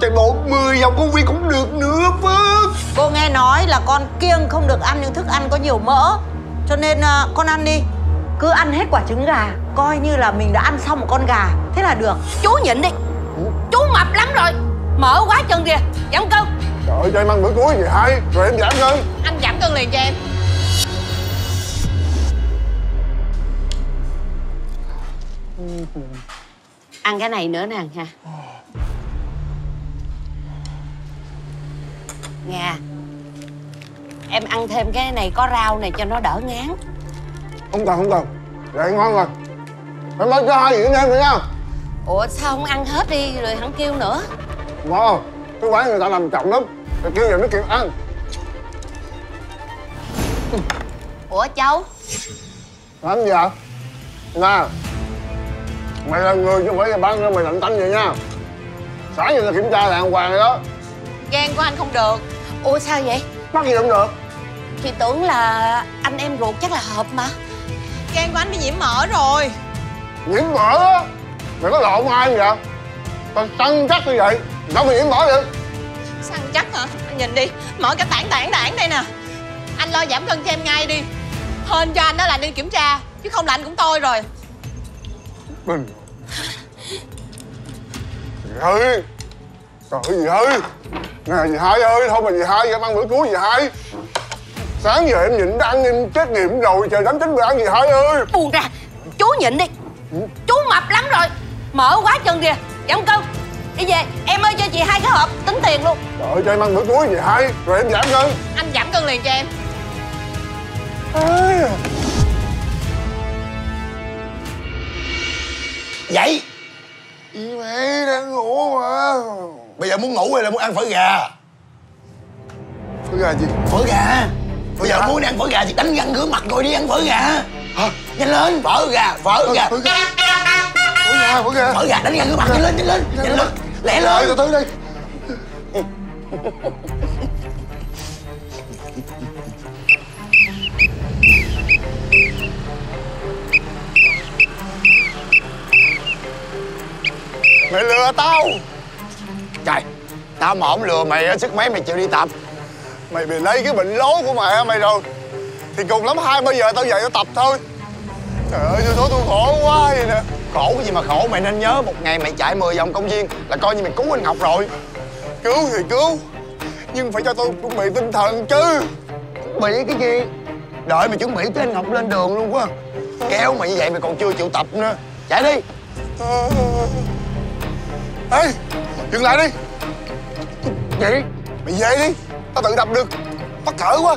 chạy bộ 10 vòng công viên cũng được nữa Phước. Cô nghe nói là con kiêng không được ăn những thức ăn có nhiều mỡ, cho nên con ăn đi. Cứ ăn hết quả trứng gà, coi như là mình đã ăn xong một con gà, thế là được. Chú nhịn đi, chú mập lắm rồi, mỡ quá chân kìa, giảm cân. Trời ơi, cho em ăn bữa cuối vậy hai, rồi em giảm cân. Anh giảm cân liền cho em. Ăn cái này nữa nè ha. Nè, em ăn thêm cái này có rau này cho nó đỡ ngán. Không cần, không cần. Vậy ngon rồi. Em lấy cái hai gì nữa nha. Ủa sao không ăn hết đi rồi hắn kêu nữa. Ngon, cái quán người ta làm trọng lắm. Rồi kêu giờ nó kêu ăn. Ủa cháu làm gì vậy? Nè, mày là người chứ không phải là bán ra mày lạnh tanh vậy nha. Sáng giờ là kiểm tra đàng hoàng rồi đó. Gan của anh không được. Ủa sao vậy? Mắc gì không được? Thì tưởng là anh em ruột chắc là hợp mà. Gan của anh bị nhiễm mỡ rồi. Nhiễm mỡ á? Mày có lộn ai vậy? Tao săn chắc như vậy, đâu bị nhiễm mỡ vậy? Săn chắc hả? Anh nhìn đi, mỡ cả tảng đây nè. Anh lo giảm cân cho em ngay đi. Hên cho anh đó là đi kiểm tra, chứ không là anh cũng tôi rồi. Bình dì Hai. Trời ơi dì Hai. Nè dì Hai ơi, thôi mà dì Hai em ăn bữa cuối dì Hai. Sáng giờ em nhịn ăn em chết nghiệm rồi, trời đánh tính bữa ăn dì Hai ơi. Buồn ra, chú nhịn đi. Chú mập lắm rồi, mỡ quá chân kìa, giảm cân. Đi về, em ơi cho chị Hai cái hộp, tính tiền luôn. Trời ơi cho em ăn bữa cuối dì Hai, rồi em giảm cân. Anh giảm cân liền cho em. À. Dậy. Mẹ đang ngủ mà. Bây giờ muốn ngủ hay là muốn ăn phở gà? Phở gà gì? Phở gà. Bây giờ muốn ăn phở gà thì đánh răng rửa mặt rồi đi ăn phở gà. Hả? Nhanh lên, phở gà, phở gà. Phở gà, phở gà. Phở gà đánh răng rửa mặt nhanh lên, nhanh lên, nhanh lên. Lẹ lên. Từ từ đi. Mày lừa tao. Trời, tao mà không lừa mày sức mấy mày chịu đi tập. Mày bị lấy cái bệnh lố của mẹ mày rồi. Thì cùng lắm 2-3 giờ tao dậy tao tập thôi. Trời ơi vô số tôi khổ quá vậy nè. Khổ cái gì mà khổ, mày nên nhớ một ngày mày chạy 10 vòng công viên là coi như mày cứu anh Ngọc rồi. Cứu thì cứu, nhưng phải cho tôi chuẩn bị tinh thần chứ. Chuẩn bị cái gì? Đợi mày chuẩn bị tới anh Ngọc lên đường luôn quá. Kéo mày như vậy mày còn chưa chịu tập nữa. Chạy đi. Ê, dừng lại đi. Vậy? Mày về đi, tao tự đập được. Mắc cỡ quá.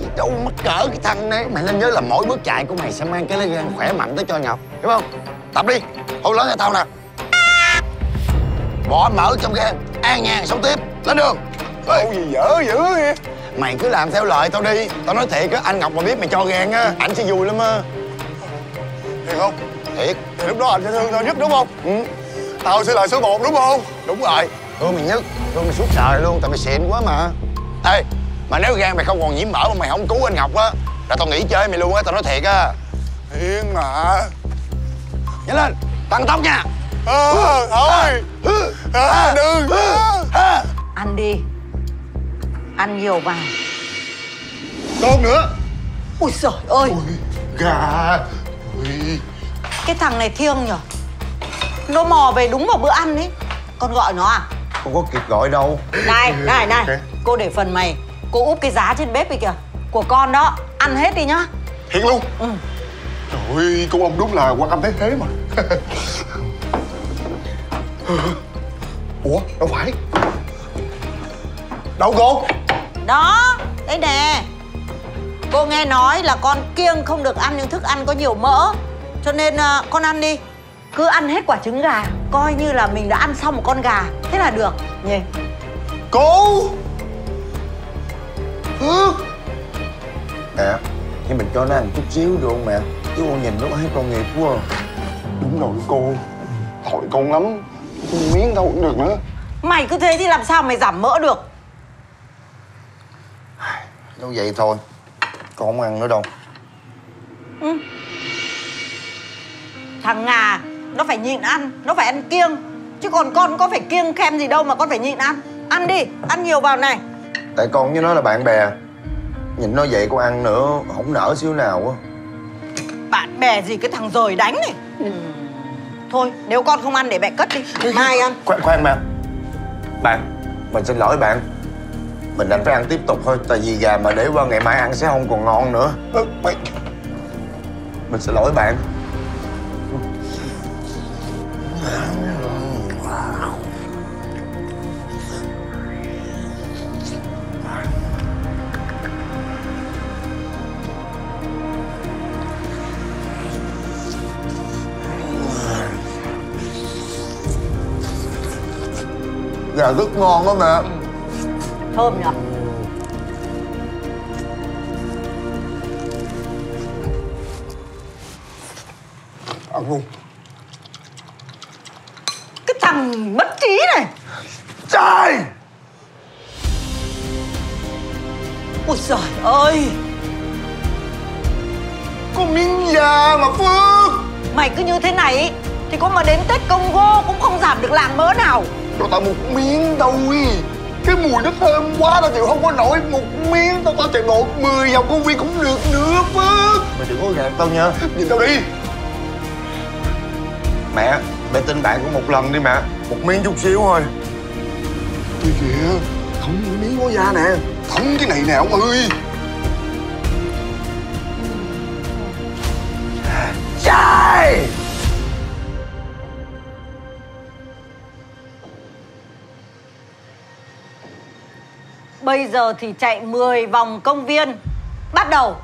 Gì đâu mắc cỡ cái thằng này. Mày nên nhớ là mỗi bước chạy của mày sẽ mang cái lá gan khỏe mạnh tới cho Ngọc, hiểu không? Tập đi, hôn lớn cho tao nè. Bỏ mỡ trong gan, an nhàn sống tiếp. Lên đường. Ê, gì dở dữ vậy? Mày cứ làm theo lời tao đi. Tao nói thiệt á, anh Ngọc mà biết mày cho gan á, ảnh sẽ vui lắm á. Thiệt không? Thiệt. Thì lúc đó anh sẽ thương tao nhất đúng không? Ừ. Tao sẽ là số 1 đúng không? Đúng rồi. Thương mày nhất, thương mày suốt đời luôn, tại mày xịn quá mà. Ê, mà nếu gan mày không còn nhiễm mỡ mà mày không cứu anh Ngọc á, là tao nghỉ chơi mày luôn á, tao nói thiệt á. Yên mà. Nhanh lên, tăng tốc nha. Thôi. Đừng. Ăn đi. Ăn nhiều vào. Con nữa. Ui giời ơi. Ui, gà. Ui. Cái thằng này thiêng nhở. Nó mò về đúng vào bữa ăn ấy. Con gọi nó à? Không có kịp gọi đâu. Này okay. Cô để phần mày. Cô úp cái giá trên bếp đi kìa. Của con đó. Ăn hết đi nhá. Thiệt luôn? Ừ. Trời ơi, cô ông đúng là quan tâm thế thế mà. Ủa, đâu phải. Đâu cô? Đó, đấy nè. Cô nghe nói là con kiêng không được ăn những thức ăn có nhiều mỡ, cho nên con ăn đi. Cứ ăn hết quả trứng gà, coi như là mình đã ăn xong một con gà, thế là được nhỉ. Cô mẹ, nhưng mình cho nó ăn chút xíu được không mẹ? Chứ con nhìn nó thấy con nghiệp quá. Đúng rồi cô, tội con lắm. Con miếng đâu cũng được nữa. Mày cứ thế thì làm sao mày giảm mỡ được. Đâu vậy thôi, con không ăn nữa đâu. Ừ. Thằng Ngà nó phải nhịn ăn, nó phải ăn kiêng. Chứ còn con có phải kiêng khem gì đâu mà con phải nhịn ăn. Ăn đi, ăn nhiều vào này. Tại con với nó là bạn bè. Nhìn nó vậy con ăn nữa không nở xíu nào quá. Bạn bè gì cái thằng rời đánh này. Ừ. Thôi nếu con không ăn để mẹ cất đi, mai ăn. Khoan mà. Bạn, mình xin lỗi bạn. Mình đành phải ăn tiếp tục thôi. Tại vì gà mà để qua ngày mai ăn sẽ không còn ngon nữa. Mình xin lỗi bạn. Gà rất ngon đó mẹ. Thơm nhỉ. Ăn luôn. Cái thằng mất trí này. Trời. Ôi giời ơi. Con miếng gà mà Phước. Mày cứ như thế này ý, thì có mà đến Tết Congo cũng không giảm được làng mớ nào. Tao tạo một miếng đâu ý. Cái mùi nó thơm quá, tao chịu không có nổi. Một miếng tao chạy bộ 10 vòng công viên cũng được nữa Phước. Mày đừng có gạt tao nha. Nhìn tao đi. Mẹ, mẹ tin bạn cũng một lần đi mẹ. Một miếng chút xíu thôi. Ôi kìa, không có miếng có da nè. Thấm cái này nè ông ơi. Trời. Bây giờ thì chạy 10 vòng công viên. Bắt đầu.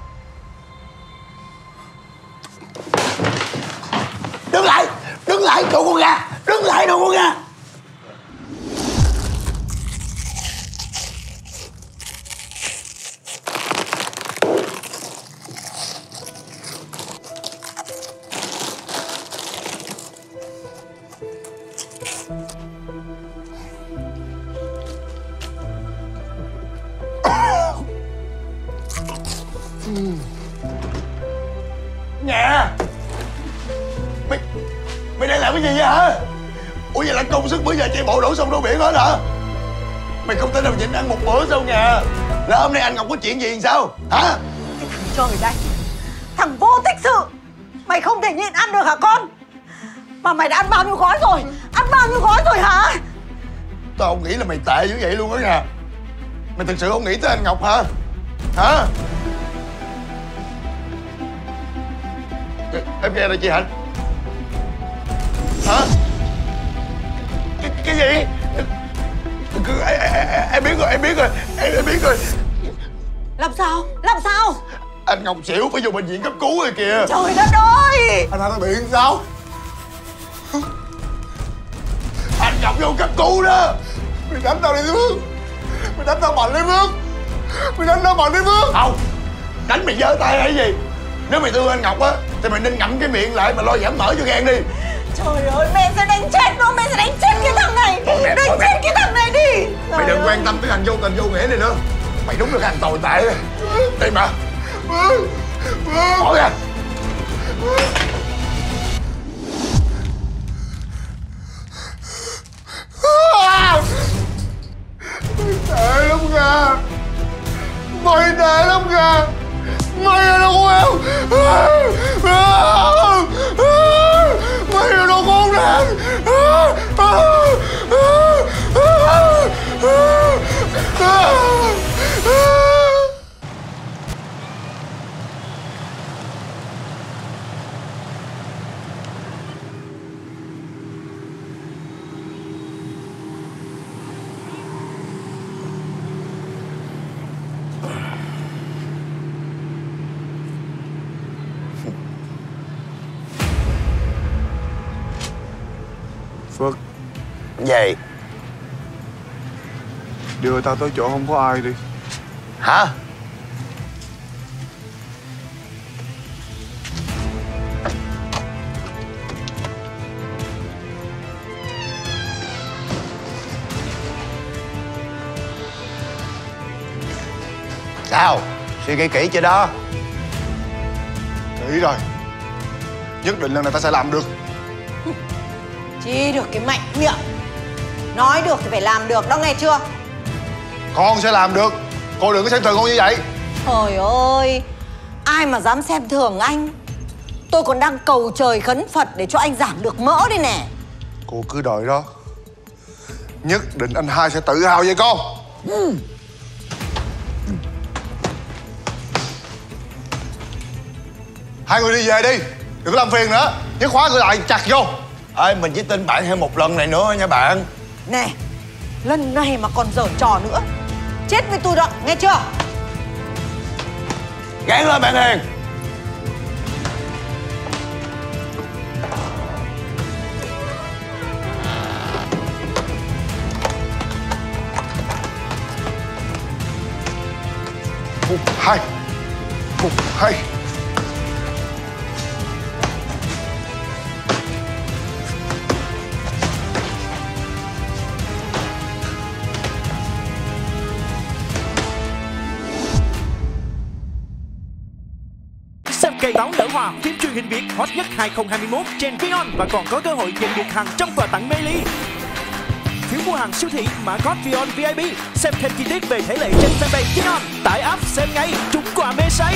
Đứng lại! Đứng lại đồ con gà! Đứng lại đồ con gà! Nè! Mày đang làm cái gì vậy hả? Ủa vậy là công sức bữa giờ chạy bộ đổ sông đổ biển hết hả? Mày không thể nào nhịn ăn một bữa sao nè? Là hôm nay anh Ngọc có chuyện gì sao? Hả? Cái thằng trời đây! Thằng vô tích sự! Mày không thể nhịn ăn được hả con? Mà mày đã ăn bao nhiêu gói rồi? Ăn bao nhiêu gói rồi hả? Tao không nghĩ là mày tệ như vậy luôn đó nè! Mày thực sự không nghĩ tới anh Ngọc hả? Hả? Em nghe là chị Hạnh. Hả? Cái gì? Em biết rồi, em biết rồi. Làm sao? Anh Ngọc xỉu phải vô bệnh viện cấp cứu rồi kìa. Trời đất ơi! Anh ta bị sao? Anh Ngọc vô cấp cứu đó. Mày đánh tao đi Phước. Mày đánh tao mạnh đi Phước. Không. Đánh mày giơ tay hay gì? Nếu mày thương anh Ngọc á thì mày nên ngậm cái miệng lại mà lo giảm mỡ cho gan đi. Trời ơi, mẹ sẽ đánh chết nó, mẹ sẽ đánh chết cái thằng này. Đánh chết cái thằng này đi. Mày đừng quan tâm tới hành vô tình vô nghĩa này nữa. Mày đúng là hành tồi tệ. Đi mà. Bỏ ra. Mày tệ lắm kìa. Mày là đồ con em. Mày là đồ con em. Phước. Vậy? Đưa tao tới chỗ không có ai đi. Hả? Sao? Suy nghĩ kỹ chưa đó? Kỹ rồi. Nhất định lần này tao sẽ làm được. Chi được cái mạnh miệng. Nói được thì phải làm được đó, nghe chưa? Con sẽ làm được. Cô đừng có xem thường con như vậy. Trời ơi, ai mà dám xem thường anh. Tôi còn đang cầu trời khấn Phật để cho anh giảm được mỡ đây nè. Cô cứ đợi đó, nhất định anh hai sẽ tự hào vậy con. Hai người đi về đi, đừng có làm phiền nữa. Nhớ khóa cửa lại chặt vô. Ê, mình chỉ tin bạn thêm một lần này nữa nha bạn. Nè, lần này mà còn giở trò nữa, chết với tôi đó, nghe chưa? Gán lên bạn Hiền. Một hai Xem Cây Táo Nở Hoa, phim truyền hình Việt hot nhất 2021 trên VieON và còn có cơ hội giành được hàng trăm quà tặng mê ly. Phiếu mua hàng siêu thị mã code VieON VIP, xem thêm chi tiết về thể lệ trên fanpage VieON, tải app xem ngay, trúng quà mê say.